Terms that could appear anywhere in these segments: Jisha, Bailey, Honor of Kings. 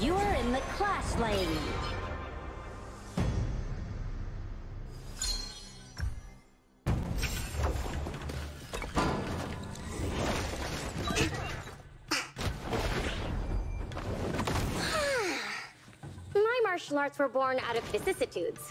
You are in the class lane. My martial arts were born out of vicissitudes.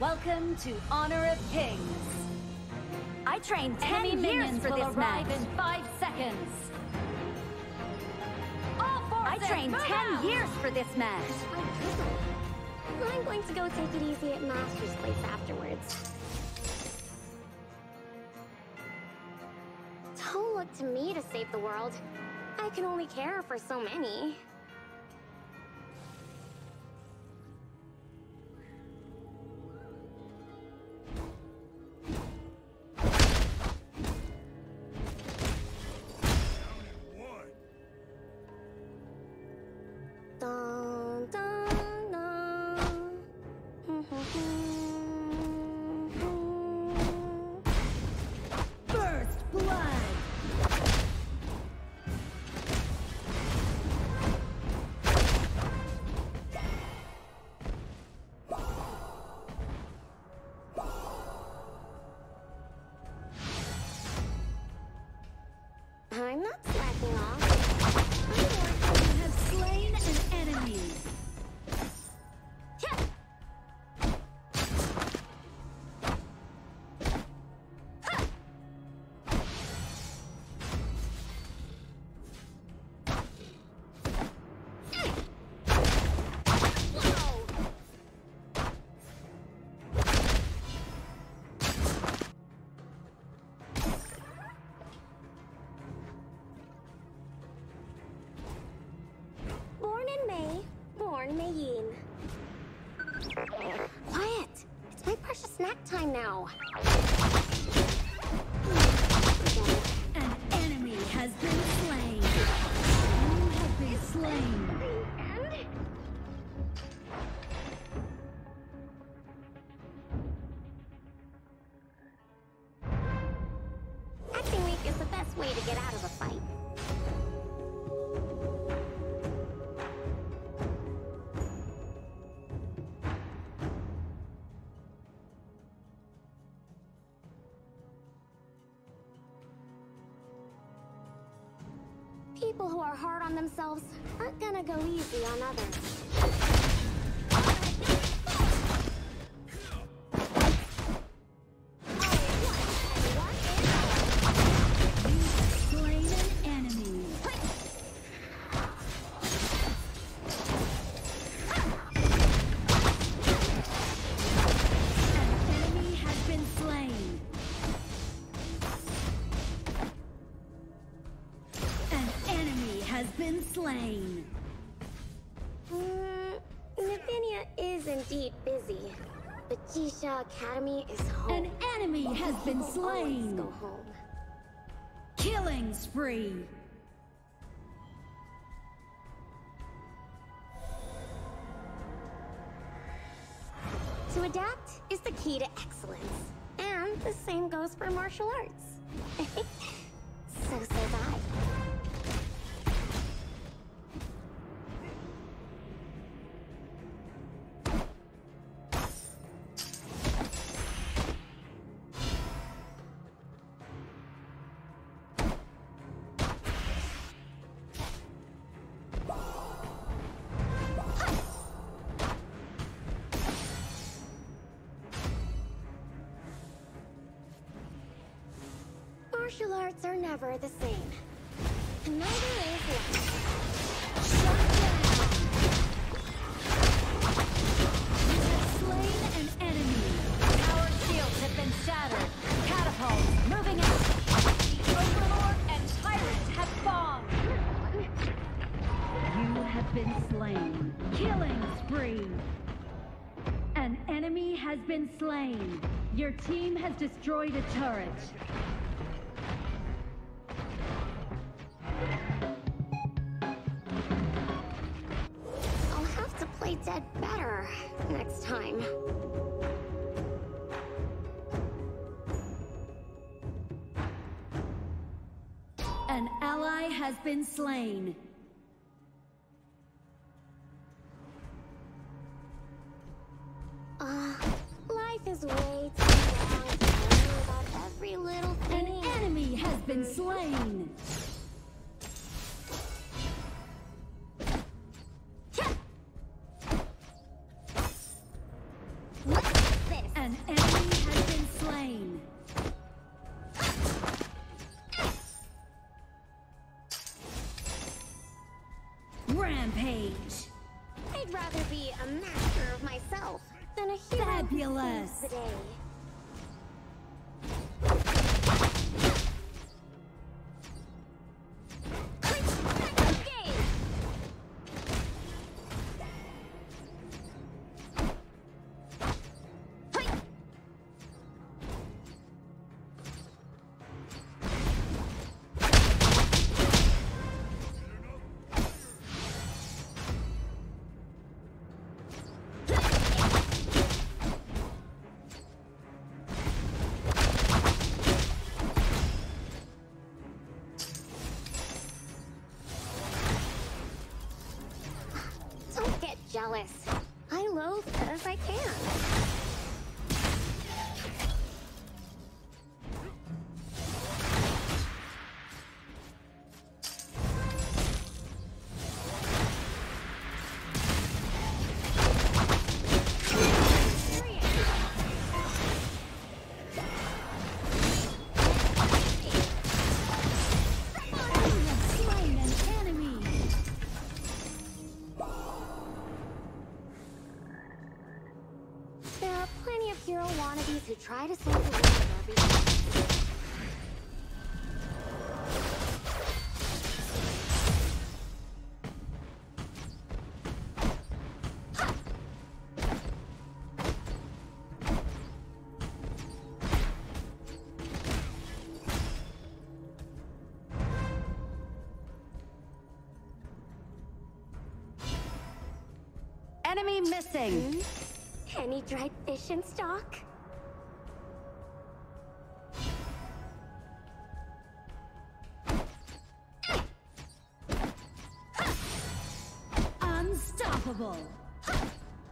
Welcome to Honor of Kings. I trained 10 minions for this match. In 5 seconds. I trained 10 years for this match. I'm going to go take it easy at Master's place afterwards. Don't look to me to save the world. I can only care for so many. Quiet! It's my precious snack time now. An enemy has been slain. You have been slain. Acting weak is the best way to get out of a fight. People who are hard on themselves aren't gonna go easy on others. Slain. Lavinia is indeed busy, but Jisha Academy is home. An enemy has been slain. Go home. Killing spree. To adapt is the key to excellence, and the same goes for martial arts. So says I. parts are never the same. And neither is life. Shattered. Catapults moving out. Overlord and tyrant have fallen. You have been slain. Killing spree. An enemy has been slain. Your team has destroyed a turret. I'll have to play dead better next time. An ally has been slain. Life is way too long to worry about every little thing. An enemy has been slain. Rampage. I'd rather be a master of myself than a hero. Fabulous. Jealous. I loathe as I can. To try to save the world every day. Enemy missing. Any dried fish in stock?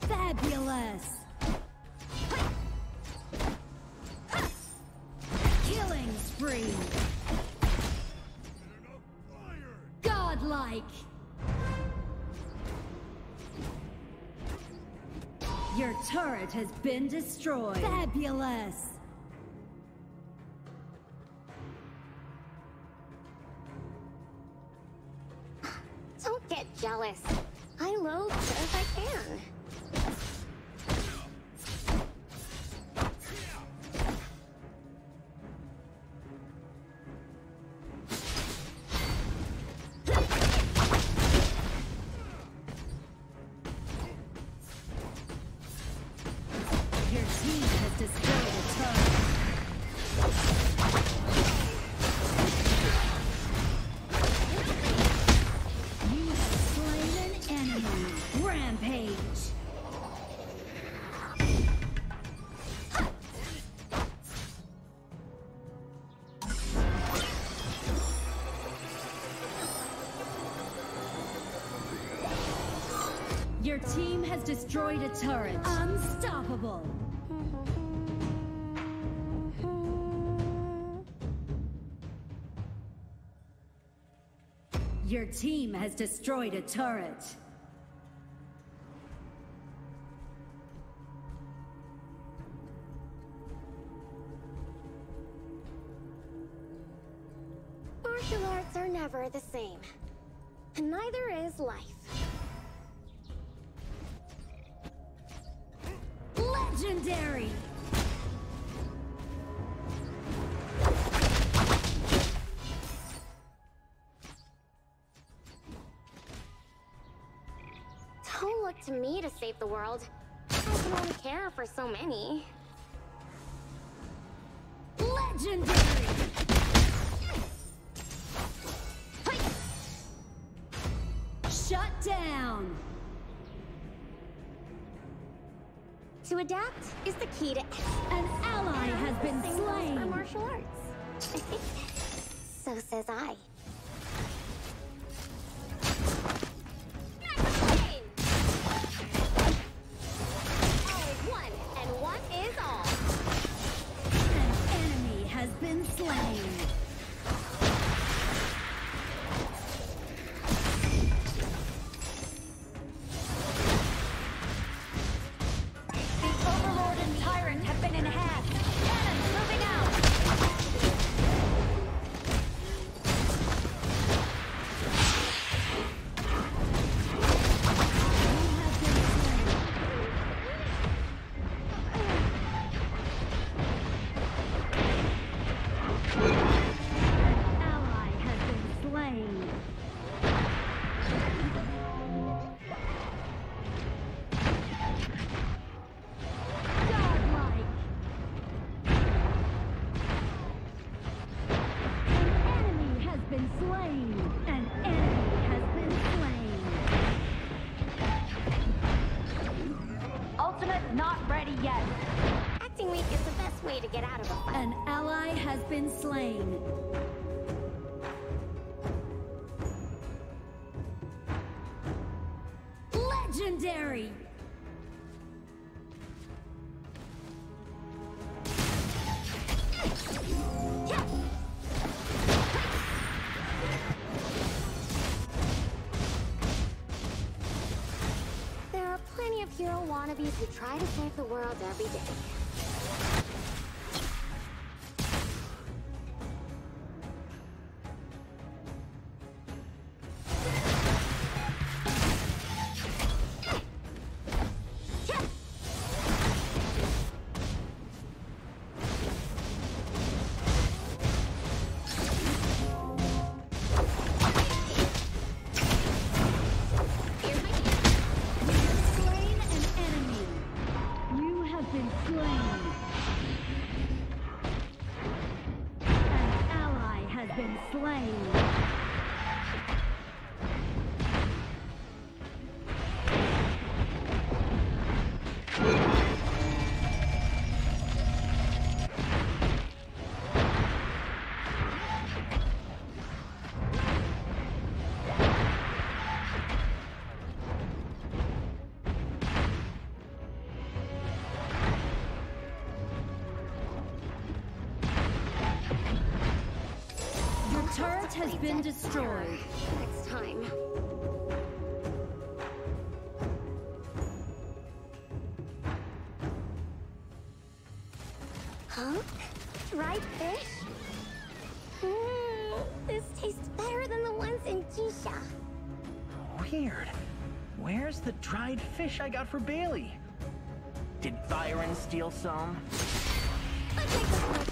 Fabulous. Killing spree. Godlike. Your turret has been destroyed. Fabulous. Don't get jealous. I loathe as I can. Your team has destroyed a turret. Unstoppable. Your team has destroyed a turret. martial arts are never the same. And neither is life. Legendary! Don't look to me to save the world. I can only care for so many. Legendary! Shut down! To adapt is the key to... An ally has been slain! ...for martial arts. So says I. Legendary! There are plenty of hero wannabes who try to save the world every day. Has been destroyed. Next time. Huh? Dried fish? This tastes better than the ones in Jisha. Weird. Where's the dried fish I got for Bailey? Did Byron steal some? Let's make this work.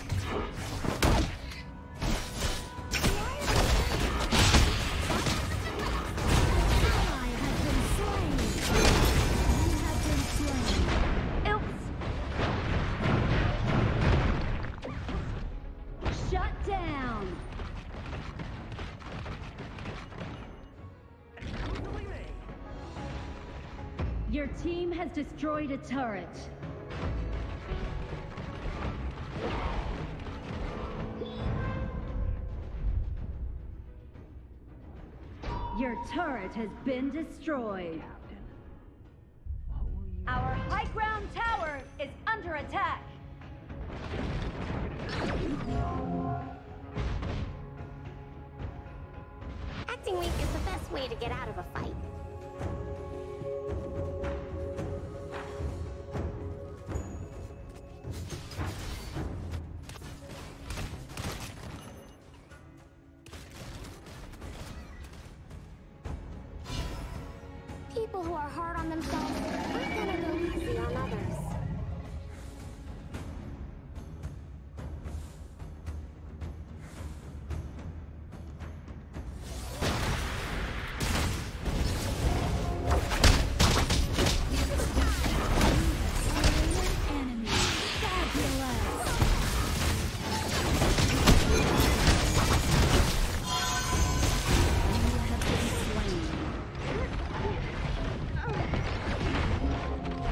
Your team has destroyed a turret. Your turret has been destroyed. Our high ground tower is under attack. Acting weak is the best way to get out of a fight. people who are hard on themselves aren't gonna go easy on others.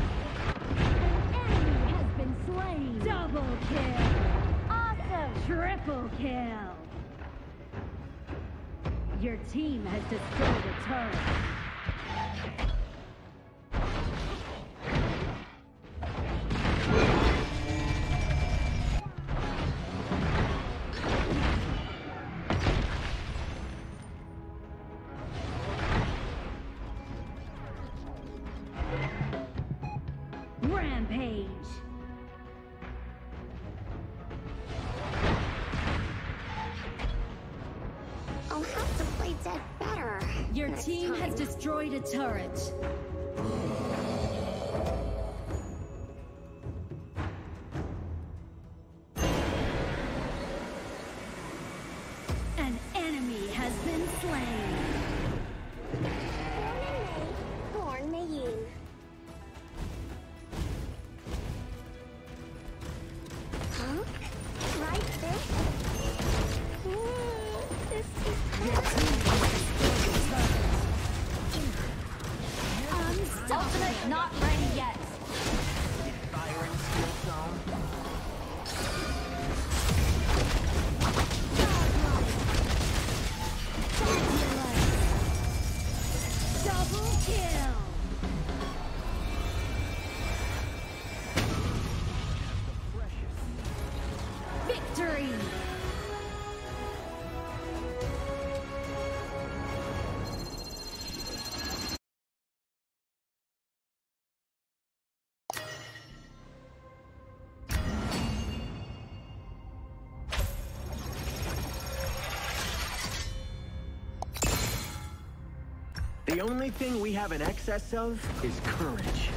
Your team has destroyed a turret. Your team has destroyed a turret. An enemy has been slain. Born may you. Huh? Right there? Ooh, this is crazy. Ultimate not ready yet. Firing skill zone. Double kill. Victory. The only thing we have an excess of is courage.